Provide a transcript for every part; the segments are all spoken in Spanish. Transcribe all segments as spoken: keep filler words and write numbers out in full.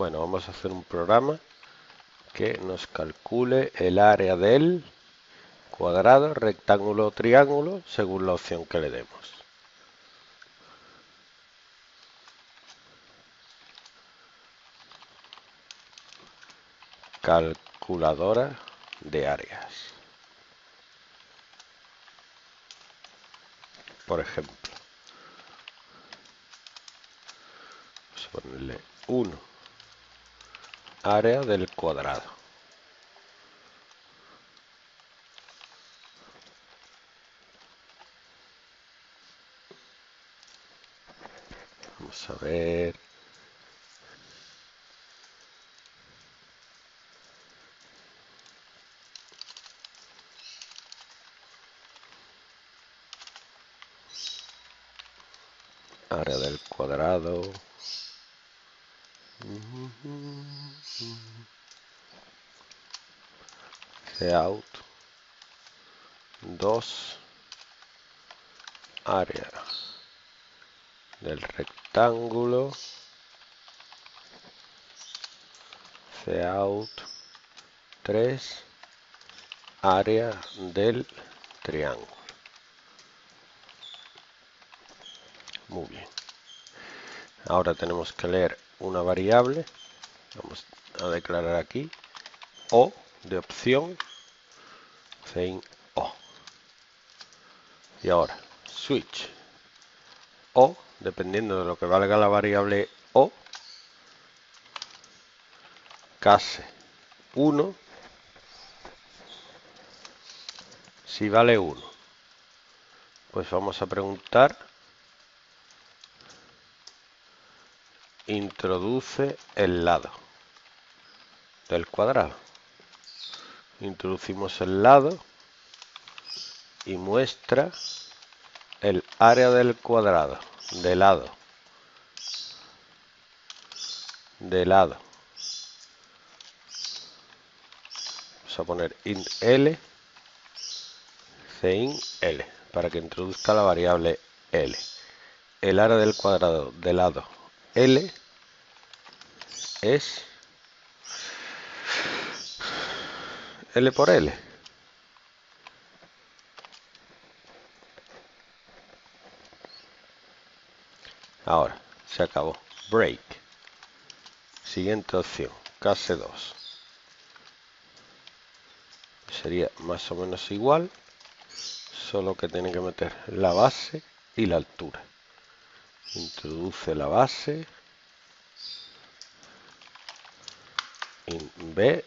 Bueno, vamos a hacer un programa que nos calcule el área del cuadrado, rectángulo o triángulo según la opción que le demos. Calculadora de áreas. Por ejemplo, vamos a ponerle uno, área del cuadrado. Vamos a ver. Área del cuadrado. Layout dos, área del rectángulo. Layout tres, área del triángulo. Muy bien. Ahora tenemos que leer una variable. Vamos a declarar aquí O de opción, Cin O. Y ahora switch O, dependiendo de lo que valga la variable O, case uno si vale uno. Pues vamos a preguntar: introduce el lado del cuadrado. Introducimos el lado y muestra el área del cuadrado de lado, de lado. Vamos a poner int L, cin L, para que introduzca la variable L. El área del cuadrado de lado L es L por L. Ahora, se acabó. Break. Siguiente opción, case dos. Sería más o menos igual, solo que tiene que meter la base y la altura. Introduce la base. In B.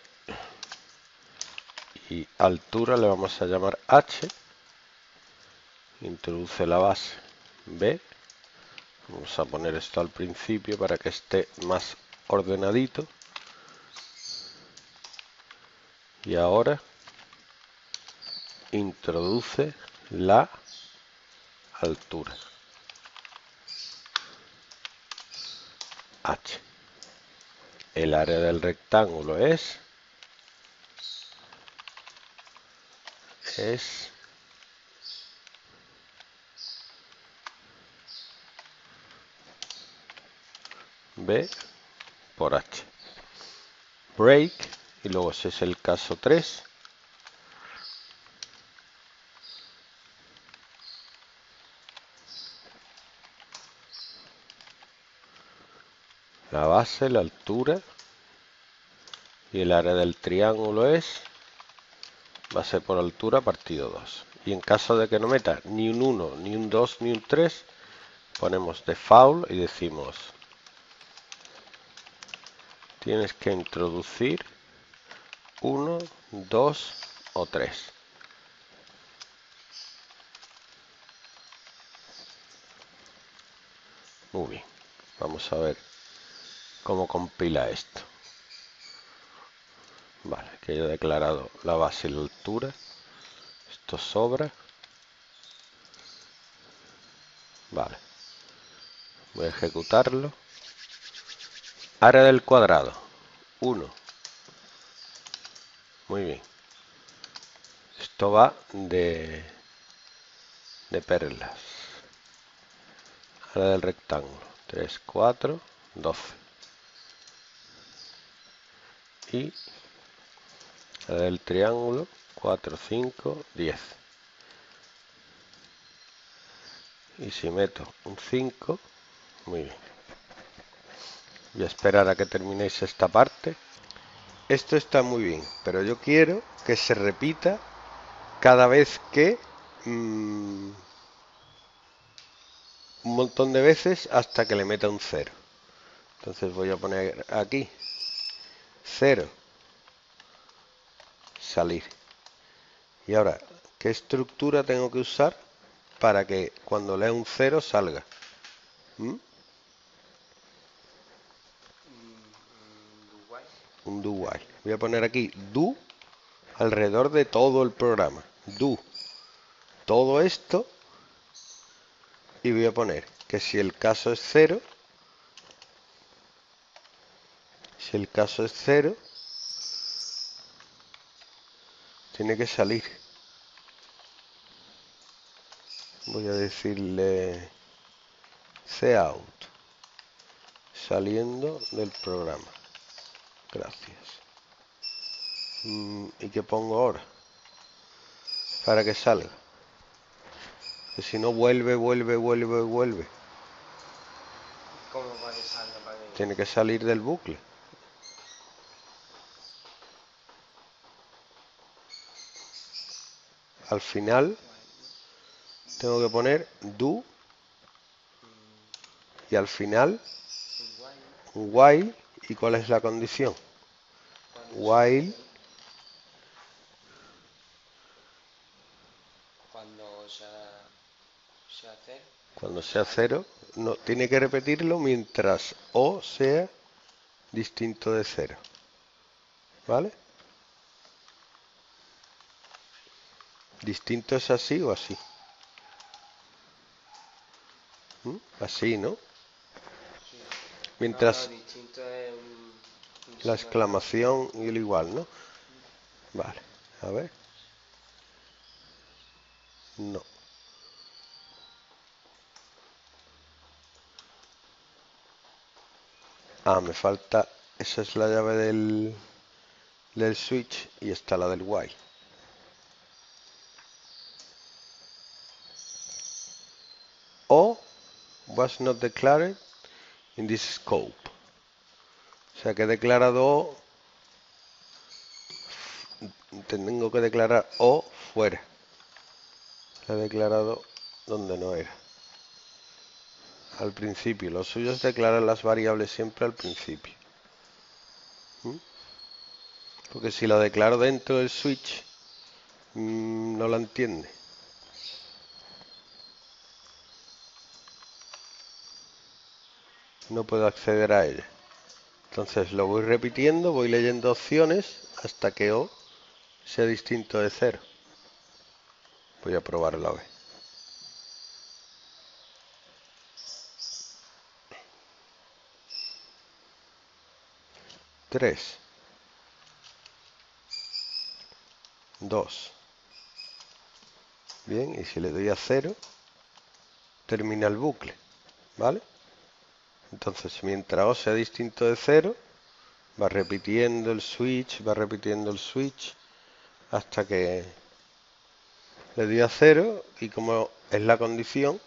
Y altura le vamos a llamar H. Introduce la base B. Vamos a poner esto al principio para que esté más ordenadito. Y ahora introduce la altura H. El área del rectángulo es es B por H. Break. Y luego, si es el caso tres, la base, la altura y el área del triángulo es base por altura partido dos. Y en caso de que no meta ni un uno, ni un dos, ni un tres, ponemos default y decimos: tienes que introducir uno, dos o tres. Muy bien, vamos a ver cómo compila esto. Vale, que yo he declarado la base y la altura. Esto sobra. Vale, voy a ejecutarlo. Área del cuadrado, uno. Muy bien. Esto va de, de perlas. Área del rectángulo, tres, cuatro, doce. y la del triángulo, cuatro, cinco, diez. Y si meto un cinco, muy bien. Voy a esperar a que terminéis esta parte. Esto está muy bien, pero yo quiero que se repita cada vez que... Mmm, un montón de veces hasta que le meta un cero. Entonces voy a poner aquí cero, salir. Y ahora, ¿qué estructura tengo que usar para que cuando lea un cero salga? ¿Mm? Un do while. Voy a poner aquí do alrededor de todo el programa. Do todo esto. Y voy a poner que si el caso es cero, si el caso es cero, tiene que salir. Voy a decirle cout, saliendo del programa. Gracias. ¿Y qué pongo ahora? Para que salga. Que si no vuelve, vuelve, vuelve, vuelve. ¿Cómo va que salga para que... Tiene que salir del bucle. Al final tengo que poner do y al final while. ¿Y cuál es la condición? While. Cuando sea... Cuando sea cero, no, tiene que repetirlo mientras O sea distinto de cero. ¿Vale? Distinto es así o así. ¿Mm? Así, ¿no? Sí. Mientras no, no, distinto es un... la exclamación y el igual, ¿no? Vale, a ver. No. Ah, me falta... Esa es la llave del, del switch y está la del while. O was not declared in this scope. O sea que he declarado... Tengo que declarar O fuera. La he declarado donde no era. Al principio, los suyos declaran las variables siempre al principio. ¿Mm? Porque si la declaro dentro del switch, mmm, no la entiende. No puedo acceder a ella. Entonces lo voy repitiendo, voy leyendo opciones hasta que O sea distinto de cero. Voy a probar la vez. tres, dos. Bien, y si le doy a cero, termina el bucle, ¿vale? Entonces, mientras O sea distinto de cero, va repitiendo el switch, va repitiendo el switch, hasta que le doy a cero, y como es la condición,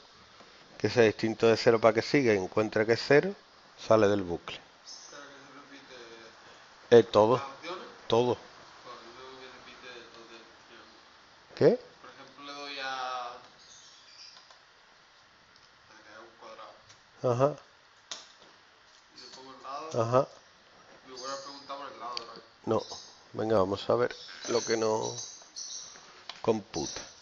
que sea distinto de cero para que siga y encuentra que es cero, sale del bucle. Eh, todo, todo. ¿Qué? Por ejemplo, le doy a... un cuadrado. Ajá. Y le pongo el lado. Ajá. Y le voy a preguntar por el lado, ¿no? No. Venga, vamos a ver lo que no computa.